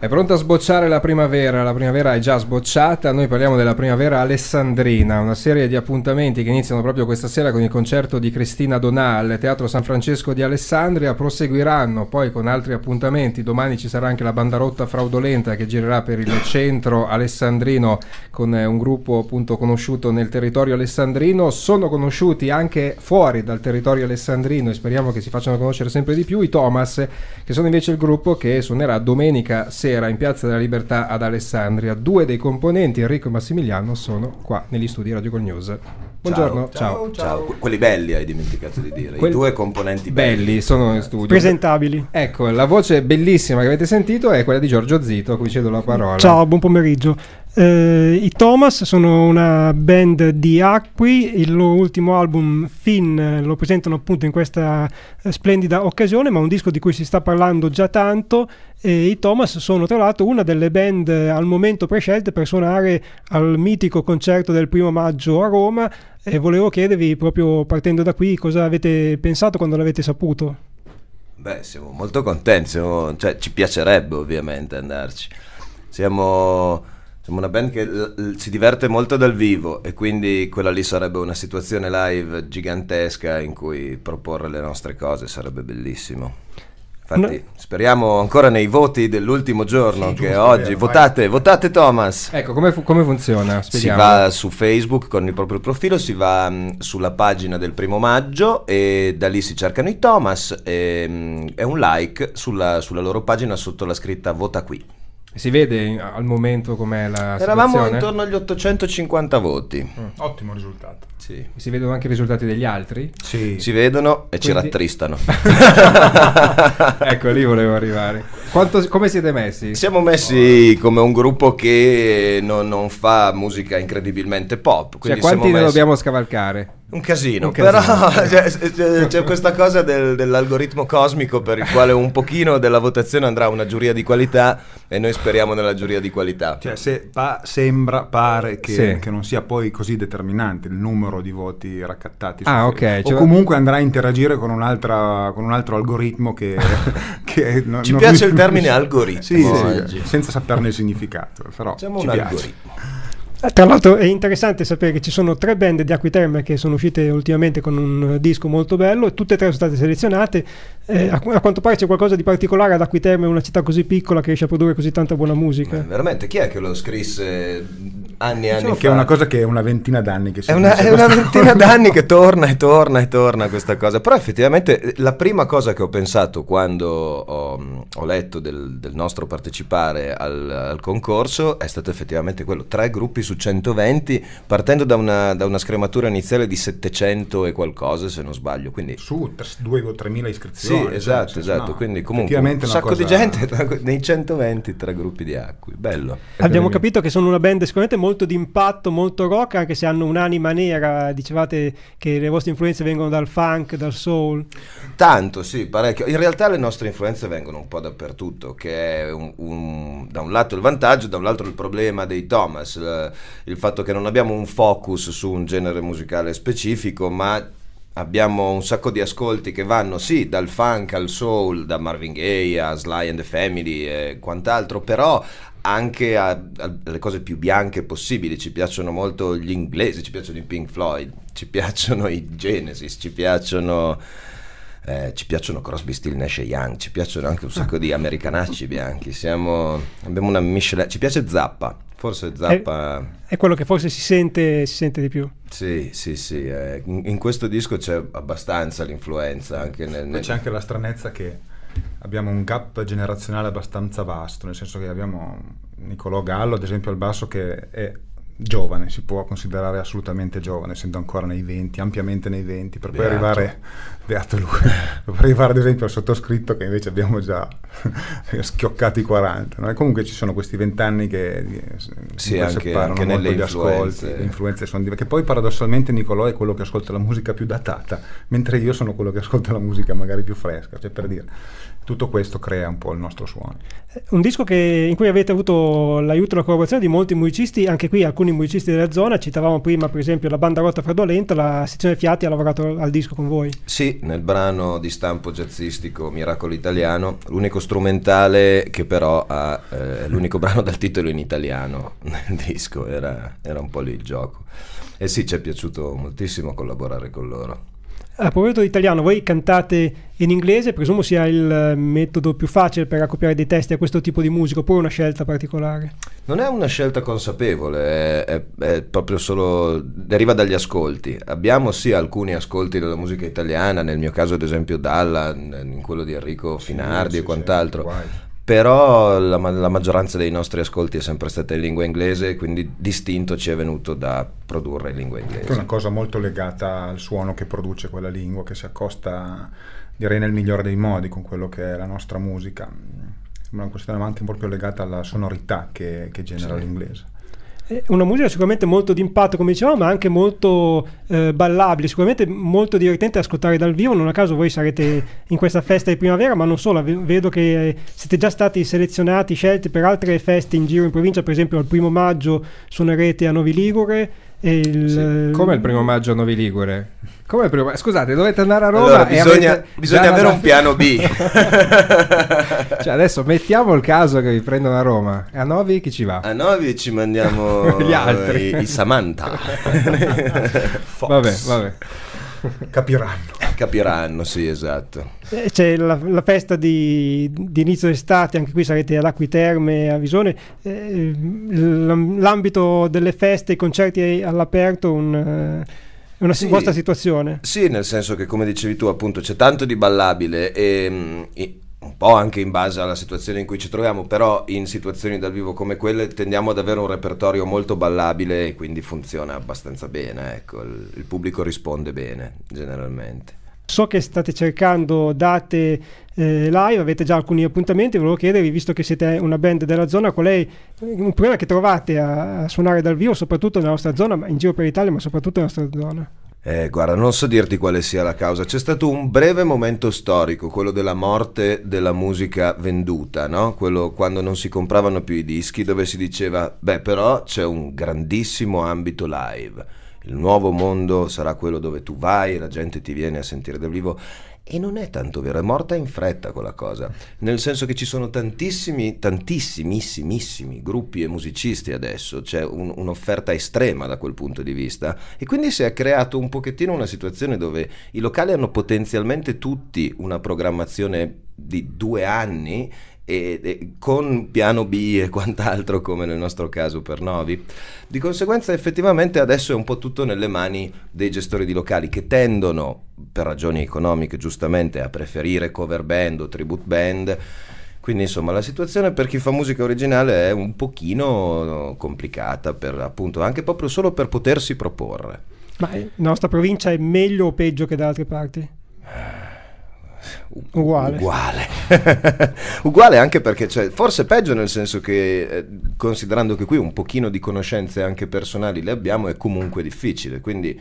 È pronta a sbocciare la primavera è già sbocciata, noi parliamo della primavera alessandrina, una serie di appuntamenti che iniziano proprio questa sera con il concerto di Cristina Donà al Teatro San Francesco di Alessandria, proseguiranno poi con altri appuntamenti, domani ci sarà anche la bandarotta fraudolenta che girerà per il centro alessandrino con un gruppo appunto conosciuto nel territorio alessandrino, sono conosciuti anche fuori dal territorio alessandrino e speriamo che si facciano conoscere sempre di più i Thomas, che sono invece il gruppo che suonerà domenica sera in Piazza della Libertà ad Alessandria. Due dei componenti, Enrico e Massimiliano, sono qua negli studi Radio Col News. Buongiorno. Ciao. Quelli belli hai dimenticato di dire. I due componenti belli sono in studio. Presentabili. Ecco, la voce bellissima che avete sentito è quella di Giorgio Zito, a cui cedo la parola. Ciao, buon pomeriggio. I Thomas sono una band di Acqui, il loro ultimo album Finn lo presentano appunto in questa splendida occasione, ma un disco di cui si sta parlando già tanto, e i Thomas sono tra l'altro una delle band al momento prescelte per suonare al mitico concerto del 1° maggio a Roma, e volevo chiedervi proprio partendo da qui cosa avete pensato quando l'avete saputo. Beh, siamo molto contenti, cioè, ci piacerebbe ovviamente andarci, siamo una band che si diverte molto dal vivo e quindi quella lì sarebbe una situazione live gigantesca in cui proporre le nostre cose sarebbe bellissimo. Infatti speriamo ancora nei vogti dell'ultimo giorno, sì, che giusto, oggi vero, votate Thomas. Ecco, come funziona? Spieghiamo. Si va su Facebook con il proprio profilo, si va sulla pagina del 1° maggio e da lì si cercano i Thomas e un like sulla loro pagina sotto la scritta vota qui. Si vede al momento com'è la situazione? Eravamo intorno agli 850 voti. Ottimo risultato. Sì. Si vedono anche i risultati degli altri? Sì. Si vedono e quindi ci rattristano. Ecco, lì volevo arrivare. Come siete messi? Siamo messi come un gruppo che non fa musica incredibilmente pop. Quindi cioè, quanti ne dobbiamo scavalcare? Un casino. Però c'è questa cosa dell'algoritmo cosmico per il quale un pochino della votazione andrà a una giuria di qualità e noi speriamo nella giuria di qualità. Cioè pare che, sì, che non sia poi così determinante il numero di voti raccattati su Facebook. Okay, o comunque andrà a interagire con un altro algoritmo che, che non, ci non piace il termine algoritmo, sì, senza saperne il significato, però diciamo ci piace. Algoritmo. Tra l'altro è interessante sapere che ci sono 3 band di Acqui Terme che sono uscite ultimamente con un disco molto bello e tutte e 3 sono state selezionate. A quanto pare c'è qualcosa di particolare ad Acqui Terme, una città così piccola che riesce a produrre così tanta buona musica. Ma veramente, chi è che lo scrisse anni e anni fa? Che è una cosa che è una ventina d'anni che si è una ventina d'anni che torna questa cosa. Però effettivamente la prima cosa che ho pensato quando ho letto del nostro partecipare al concorso è stato effettivamente quello, 3 gruppi su 120 partendo da una scrematura iniziale di 700 e qualcosa se non sbaglio, quindi su 2.000 o 3.000 iscrizioni, sì, esatto. No, quindi comunque un sacco di gente nei 120 tra gruppi di Acqui. Bello, abbiamo capito che sono una band sicuramente molto d'impatto, molto rock, anche se hanno un'anima nera. Dicevate che le vostre influenze vengono dal funk, dal soul. Tanto, sì, parecchio. In realtà le nostre influenze vengono un po' dappertutto, che è da un lato il vantaggio, da un altro il problema dei Thomas, il fatto che non abbiamo un focus su un genere musicale specifico, ma abbiamo un sacco di ascolti che vanno sì dal funk al soul, da Marvin Gaye a Sly and the Family e quant'altro, però anche alle cose più bianche possibili. Ci piacciono molto gli inglesi, ci piacciono i Pink Floyd, ci piacciono i Genesis, ci piacciono Crosby, Stills, Nash and Young, ci piacciono anche un sacco di americanacci bianchi. Abbiamo una miscela. Ci piace Zappa, forse Zappa è quello che forse si sente di più. Sì. In questo disco c'è abbastanza l'influenza. Anche c'è anche la stranezza che abbiamo un gap generazionale abbastanza vasto, nel senso che abbiamo Nicolò Gallo, ad esempio, al basso, che è giovane, si può considerare assolutamente giovane, essendo ancora nei 20, ampiamente nei 20, per poi arrivare, beato lui, per arrivare ad esempio al sottoscritto che invece abbiamo già schioccato i 40, no? E comunque ci sono questi 20 anni che sì, separano molto gli ascolti, le influenze sono diverse, che poi paradossalmente Nicolò è quello che ascolta la musica più datata, mentre io sono quello che ascolta la musica magari più fresca, cioè per dire. tutto questo crea un po' il nostro suono. Un disco in cui avete avuto l'aiuto e la collaborazione di molti musicisti, anche qui alcuni musicisti della zona, citavamo prima per esempio la banda Rotta Freddolenta, la sezione Fiati ha lavorato al disco con voi. Sì, nel brano di stampo jazzistico Miracolo Italiano, l'unico strumentale che però ha l'unico brano dal titolo in italiano nel disco, era un po' lì il gioco. E sì, ci è piaciuto moltissimo collaborare con loro. A proposito di italiano, voi cantate in inglese, presumo sia il metodo più facile per accoppiare dei testi a questo tipo di musica, oppure una scelta particolare? Non è una scelta consapevole, è proprio solo, deriva dagli ascolti. Abbiamo sì alcuni ascolti della musica italiana, nel mio caso ad esempio Dalla, in quello di Enrico Finardi e quant'altro. Però la maggioranza dei nostri ascolti è sempre stata in lingua inglese, quindi l'istinto ci è venuto da produrre in lingua inglese. È una cosa molto legata al suono che produce quella lingua, che si accosta, direi nel migliore dei modi, con quello che è la nostra musica. È una questione anche proprio legata alla sonorità che genera l'inglese. Una musica sicuramente molto d'impatto, come dicevamo, ma anche molto ballabile, sicuramente molto divertente da ascoltare dal vivo. Non a caso voi sarete in questa festa di primavera, ma non solo, vedo che siete già stati selezionati, scelti per altre feste in giro in provincia, per esempio al 1° maggio suonerete a Novi Ligure. Sì. Come il 1° maggio a Novi Ligure? Scusate, dovete andare a Roma. Allora, bisogna avere un piano B. Cioè, adesso mettiamo il caso che vi prendono a Roma. A Novi chi ci va? A Novi ci mandiamo gli altri, i Samantha. Vabbè. Capiranno, sì, esatto. C'è la festa di inizio d'estate, anche qui sarete all'Acqui Terme a Visone. L'ambito delle feste, i concerti all'aperto, una vostra situazione. Sì, nel senso che, come dicevi tu, appunto c'è tanto di ballabile e un po' anche in base alla situazione in cui ci troviamo, però in situazioni dal vivo come quelle tendiamo ad avere un repertorio molto ballabile e quindi funziona abbastanza bene, ecco, il pubblico risponde bene generalmente. So che state cercando date live, avete già alcuni appuntamenti, volevo chiedervi, visto che siete una band della zona, qual è un problema che trovate a suonare dal vivo, soprattutto nella nostra zona, ma in giro per l'Italia, ma soprattutto nella nostra zona? Guarda, non so dirti quale sia la causa. C'è stato un breve momento storico, quello della morte della musica venduta, no? Quello quando non si compravano più i dischi, dove si diceva, beh, però c'è un grandissimo ambito live, il nuovo mondo sarà quello dove tu vai e la gente ti viene a sentire dal vivo. E non è tanto vero, è morta in fretta quella cosa, nel senso che ci sono tantissimissimi gruppi e musicisti adesso, c'è un'offerta estrema da quel punto di vista, e quindi si è creato un pochettino una situazione dove i locali hanno potenzialmente tutti una programmazione di 2 anni e con piano B e quant'altro, come nel nostro caso per Novi. Di conseguenza effettivamente adesso è un po' tutto nelle mani dei gestori di locali, che tendono per ragioni economiche giustamente a preferire cover band o tribute band, quindi insomma la situazione per chi fa musica originale è un pochino complicata, per appunto anche proprio solo per potersi proporre. Ma la nostra provincia è meglio o peggio che da altre parti? Uguale anche perché, cioè, forse peggio, nel senso che considerando che qui un pochino di conoscenze anche personali le abbiamo, è comunque difficile, quindi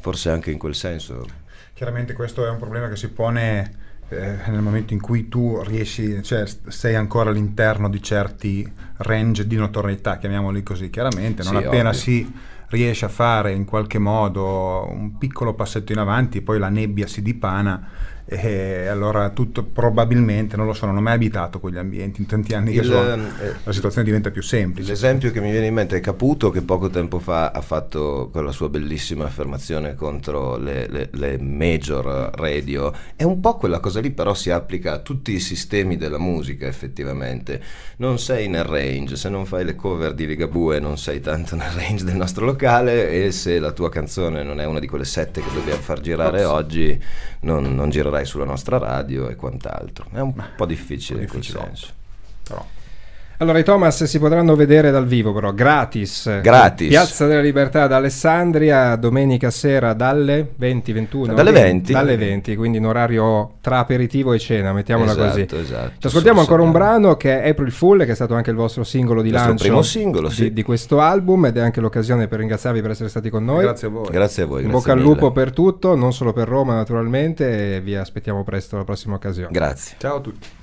forse anche in quel senso. Chiaramente questo è un problema che si pone nel momento in cui tu riesci, cioè sei ancora all'interno di certi range di notorietà, chiamiamoli così, chiaramente non sì, appena ovvio. Si riesce a fare in qualche modo un piccolo passetto in avanti, poi la nebbia si dipana e allora tutto, probabilmente, non lo so, non ho mai abitato quegli ambienti in tanti anni che sono, la situazione diventa più semplice. L'esempio che mi viene in mente è Caputo, che poco tempo fa ha fatto quella sua bellissima affermazione contro le major radio. È un po' quella cosa lì, però si applica a tutti i sistemi della musica effettivamente. Non sei nel range, se non fai le cover di Ligabue non sei tanto nel range del nostro locale, e se la tua canzone non è una di quelle 7 che dobbiamo far girare oggi, non girerà sulla nostra radio e quant'altro. È un po' difficile in quel senso. Però Allora, i Thomas si potranno vedere dal vivo, però, gratis. Piazza della Libertà ad Alessandria, domenica sera dalle 20-21. Dalle 20, quindi in orario tra aperitivo e cena, mettiamola così. Esatto. Ci ascoltiamo ancora un brano che è April Fool, che è stato anche il vostro singolo di lancio. Il primo singolo, sì. Di questo album, ed è anche l'occasione per ringraziarvi per essere stati con noi. Grazie a voi. Grazie a voi. In bocca al lupo per tutto, non solo per Roma naturalmente, e vi aspettiamo presto alla prossima occasione. Grazie. Ciao a tutti.